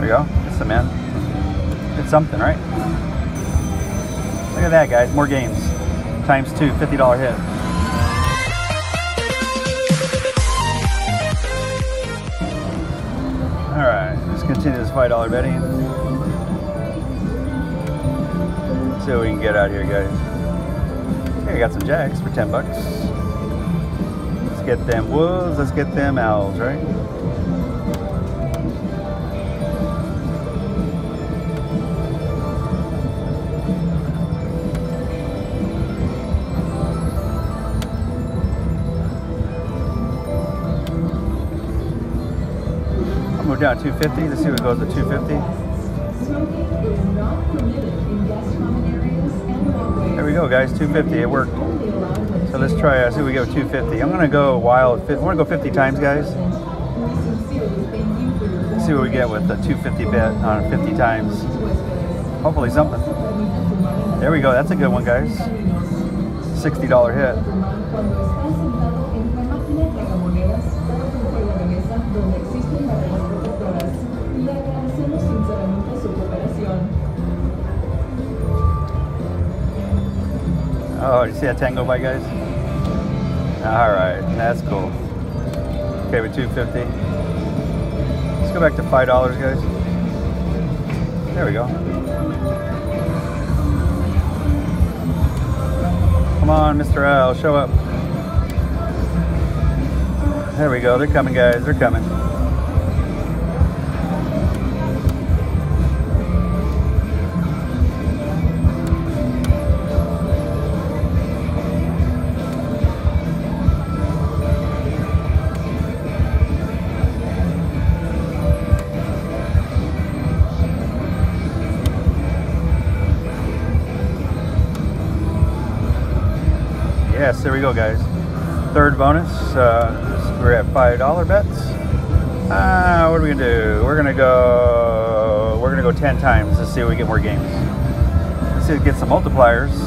There we go. It's cement. It's something, right? Look at that, guys. More games. Times two. $50 hit. All right, let's continue this $5 betting. Let's see what we can get out here, guys. Here, we got some jacks for 10 bucks. Let's get them wolves, let's get them owls, right? Down 250. Let's see what goes at 250. There we go, guys. 250. It worked. So let's try. See what we go. 250. I'm gonna go wild. I'm gonna go 50 times, guys. Let's see what we get with the 250 bet on 50 times. Hopefully something. There we go. That's a good one, guys. $60 hit. Oh, you see that tango bite, guys? All right, that's cool. Okay, with 250. Let's go back to $5, guys. There we go. Come on, Mr. Owl, show up. There we go. They're coming, guys. They're coming. Yes, there we go, guys. Third bonus. We're at $5 bets. What are we gonna do? We're gonna go 10 times. Let's see if we get more games. Let's see if we get some multipliers.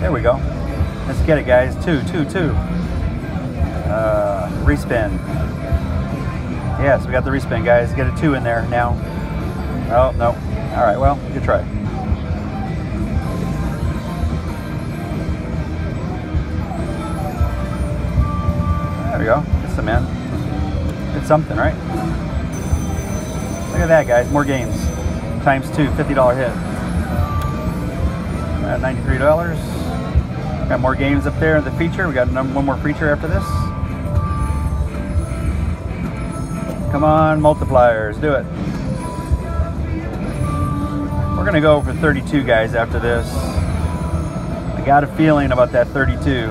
There we go. Let's get it, guys. Two. Respin. Yes, we got the respin, guys. Get a 2 in there now. Oh, no. All right, well, good try. There we go. It's cement. It's something, right? Look at that, guys. More games. Times two. $50 hit. At $93. Got more games up there in the feature. We got one more feature after this. Come on, multipliers, do it. We're gonna go for 32, guys, after this. I got a feeling about that 32.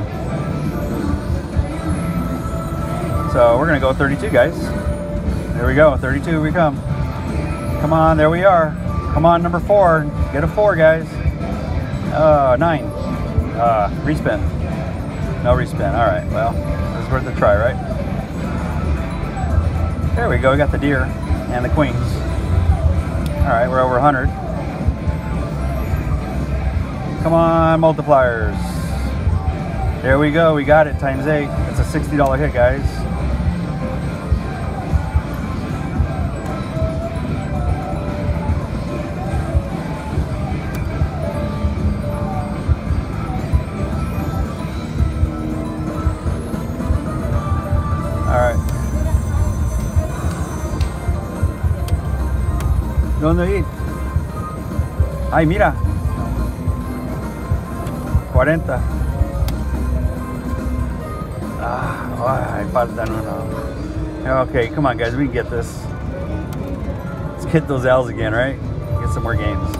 So we're gonna go 32, guys. There we go, 32 we come. Come on, there we are. Come on, number 4, get a 4, guys. 9. Respin. No respin. All right. Well, it's worth a try, right? There we go. We got the deer and the queens. All right. We're over 100. Come on, multipliers. There we go. We got it. Times 8. It's a $60 hit, guys. ¿Dónde ir? Ay, mira. 40. Ay, falta uno. Okay, come on, guys. We can get this. Let's get those L's again, right? Get some more games.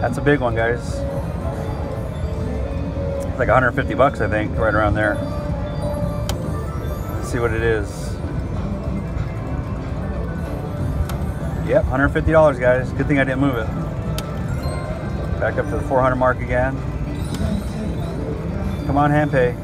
That's a big one, guys. It's like 150 bucks, I think, right around there. Let's see what it is. Yep, $150, guys. Good thing I didn't move it. Back up to the 400 mark again. Come on, hand pay.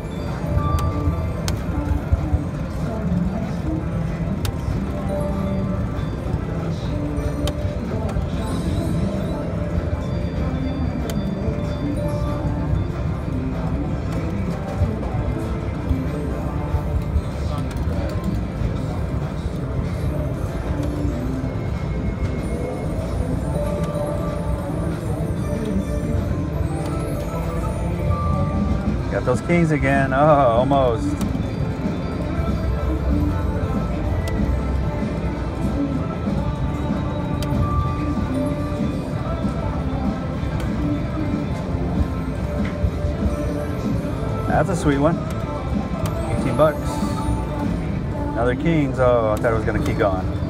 Got those kings again. Oh, almost. That's a sweet one. 18 bucks. Another kings. Oh, I thought it was going to keep going.